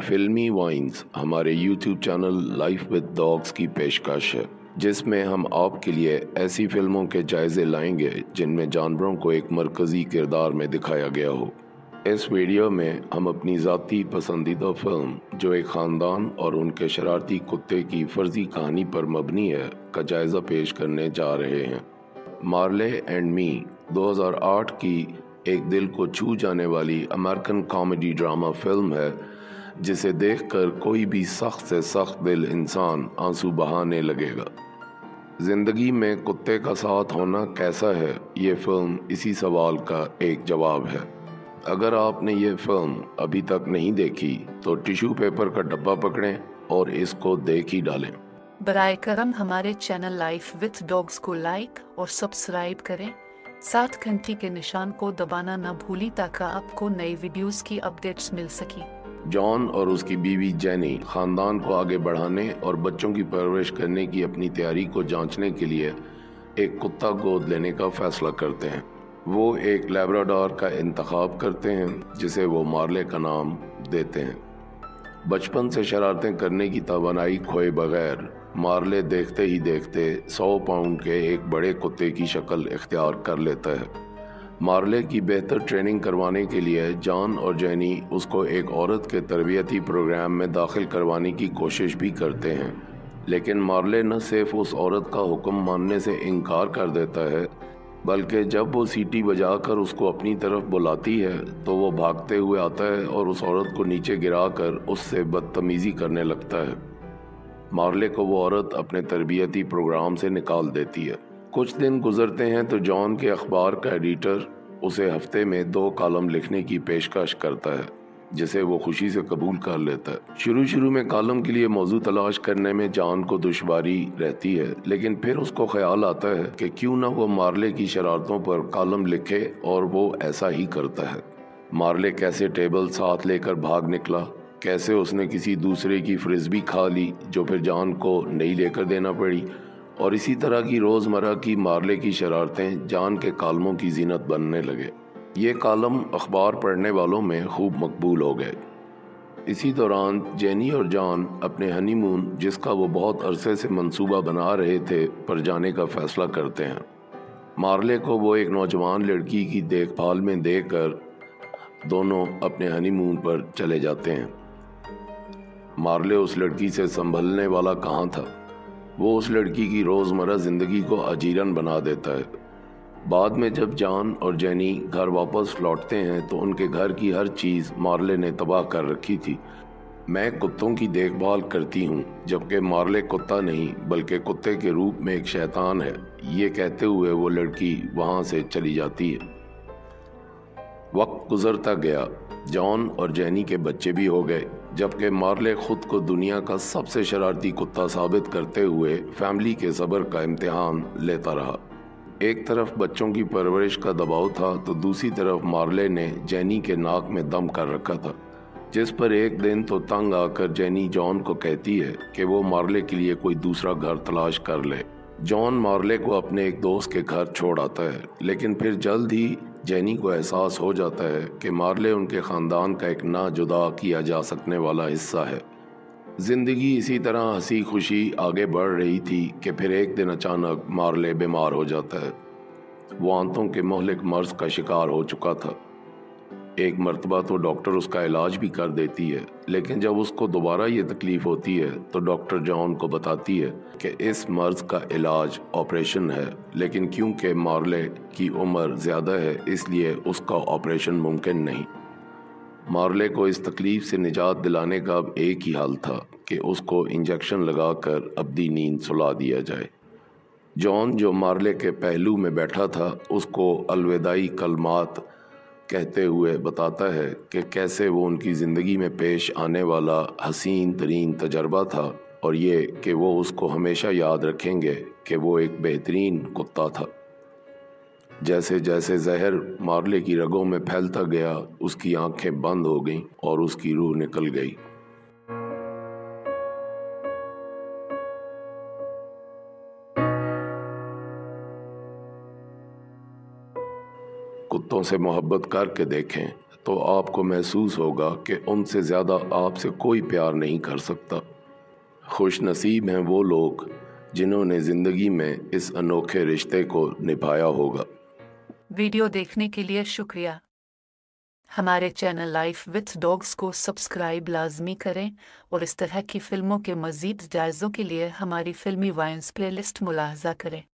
फिल्मी वाइन्स हमारे YouTube channel life with dogs की पेशकश है, जिसमें हम आपके लिए ऐसी फिल्मों के जायज़े लाएंगे जिनमें जानवरों को एक मरकज़ी किरदार में दिखाया गया हो। इस वीडियो में हम अपनी ज़ाती पसंदीदा फिल्म, जो एक ख़ानदान और उनके शरारती कुत्ते की फ़र्जी कहानी पर मबनी है, का जायज़ा पेश करने जा रहे हैं। मार्ले एंड मी 2008 की एक दिल को छू जाने वाली अमेरिकन कॉमेडी ड्रामा फिल्म है, जिसे देखकर कोई भी सख्त से सख्त दिल इंसान आंसू बहाने लगेगा। ज़िंदगी में कुत्ते का साथ होना कैसा है, ये फ़िल्म इसी सवाल का एक जवाब है। अगर आपने ये फ़िल्म अभी तक नहीं देखी तो टिश्यू पेपर का डब्बा पकड़ें और इसको देख ही डालें। बराए करम हमारे चैनल लाइफ विद डॉग्स को लाइक और सब्सक्राइब करें। 7 घंटी के निशान को दबाना न भूलें ताकि आपको नई वीडियोस की अपडेट्स मिल सके। जॉन और उसकी बीवी जेनी खानदान को आगे बढ़ाने और बच्चों की परवरिश करने की अपनी तैयारी को जांचने के लिए एक कुत्ता गोद लेने का फैसला करते हैं। वो एक लैब्राडोर का इंतखाब करते हैं, जिसे वो मार्ले का नाम देते हैं। बचपन से शरारतें करने की तवानाई खोए बगैर मार्ले देखते ही देखते 100 पाउंड के एक बड़े कुत्ते की शक्ल इख्तियार कर लेता है। मार्ले की बेहतर ट्रेनिंग करवाने के लिए जॉन और जेनी उसको एक औरत के तरबियती प्रोग्राम में दाखिल करवाने की कोशिश भी करते हैं, लेकिन मार्ले न सिर्फ उस औरत का हुक्म मानने से इनकार कर देता है, बल्कि जब वो सीटी बजाकर उसको अपनी तरफ बुलाती है तो वो भागते हुए आता है और उस औरत को नीचे गिराकर उससे बदतमीज़ी करने लगता है। मार्ले को वो औरत अपने तरबियती प्रोग्राम से निकाल देती है। कुछ दिन गुजरते हैं तो जॉन के अखबार का एडिटर उसे हफ्ते में 2 कॉलम लिखने की पेशकश करता है, जिसे वो खुशी से कबूल कर लेता है। शुरू में कॉलम के लिए मौजू तलाश करने में जॉन को दुश्वारी रहती है, लेकिन फिर उसको ख्याल आता है कि क्यों ना वो मार्ले की शरारतों पर कॉलम लिखे, और वो ऐसा ही करता है। मार्ले कैसे टेबल साथ लेकर भाग निकला, कैसे उसने किसी दूसरे की फ्रिस्बी खा ली जो फिर जॉन को नहीं लेकर देना पड़ी, और इसी तरह की रोज़मर्रा की मार्ले की शरारतें जॉन के कॉलमों की जीनत बनने लगे। ये कॉलम अखबार पढ़ने वालों में खूब मकबूल हो गए। इसी दौरान जेनी और जॉन अपने हनीमून, जिसका वो बहुत अरसे से मंसूबा बना रहे थे, पर जाने का फ़ैसला करते हैं। मार्ले को वो एक नौजवान लड़की की देखभाल में देकर दोनों अपने हनीमून पर चले जाते हैं। मार्ले उस लड़की से संभलने वाला कहाँ था, वो उस लड़की की रोज़मर्रा ज़िंदगी को अजीरन बना देता है। बाद में जब जॉन और जेनी घर वापस लौटते हैं तो उनके घर की हर चीज़ मार्ले ने तबाह कर रखी थी। मैं कुत्तों की देखभाल करती हूँ, जबकि मार्ले कुत्ता नहीं बल्कि कुत्ते के रूप में एक शैतान है, ये कहते हुए वो लड़की वहाँ से चली जाती है। वक्त गुजरता गया, जॉन और जेनी के बच्चे भी हो गए, जबकि मार्ले ख़ुद को दुनिया का सबसे शरारती कुत्ता साबित करते हुए फैमिली के सब्र का इम्तहान लेता रहा। एक तरफ बच्चों की परवरिश का दबाव था तो दूसरी तरफ मार्ले ने जेनी के नाक में दम कर रखा था, जिस पर एक दिन तो तंग आकर जेनी जॉन को कहती है कि वो मार्ले के लिए कोई दूसरा घर तलाश कर ले। जॉन मार्ले को अपने एक दोस्त के घर छोड़ आता है, लेकिन फिर जल्द ही जेनी को एहसास हो जाता है कि मार्ले उनके ख़ानदान का एक ना जुदा किया जा सकने वाला हिस्सा है। ज़िंदगी इसी तरह हंसी खुशी आगे बढ़ रही थी कि फिर एक दिन अचानक मार्ले बीमार हो जाता है। वो आंतों के मुहलिक मर्ज़ का शिकार हो चुका था। एक मरतबा तो डॉक्टर उसका इलाज भी कर देती है, लेकिन जब उसको दोबारा ये तकलीफ़ होती है तो डॉक्टर जॉन को बताती है कि इस मर्ज़ का इलाज ऑपरेशन है, लेकिन क्योंकि मार्ले की उम्र ज़्यादा है इसलिए उसका ऑपरेशन मुमकिन नहीं। मार्ले को इस तकलीफ़ से निजात दिलाने का अब एक ही हाल था कि उसको इंजेक्शन लगाकर अबदी नींद सुला दिया जाए। जॉन, जो मार्ले के पहलू में बैठा था, उसको अलविदाई कलमात कहते हुए बताता है कि कैसे वो उनकी ज़िंदगी में पेश आने वाला हसीन तरीन तजर्बा था, और ये कि वो उसको हमेशा याद रखेंगे कि वो एक बेहतरीन कुत्ता था। जैसे जैसे जहर मार्ले की रगों में फैलता गया, उसकी आंखें बंद हो गईं और उसकी रूह निकल गई। कुत्तों से मोहब्बत करके देखें तो आपको महसूस होगा कि उनसे ज़्यादा आपसे कोई प्यार नहीं कर सकता। खुश नसीब हैं वो लोग जिन्होंने ज़िंदगी में इस अनोखे रिश्ते को निभाया होगा। वीडियो देखने के लिए शुक्रिया। हमारे चैनल लाइफ विद डॉग्स को सब्सक्राइब लाजमी करें और इस तरह की फ़िल्मों के मज़ीद जायज़ों के लिए हमारी फिल्मी वाइन्स प्लेलिस्ट मुलाहजा करें।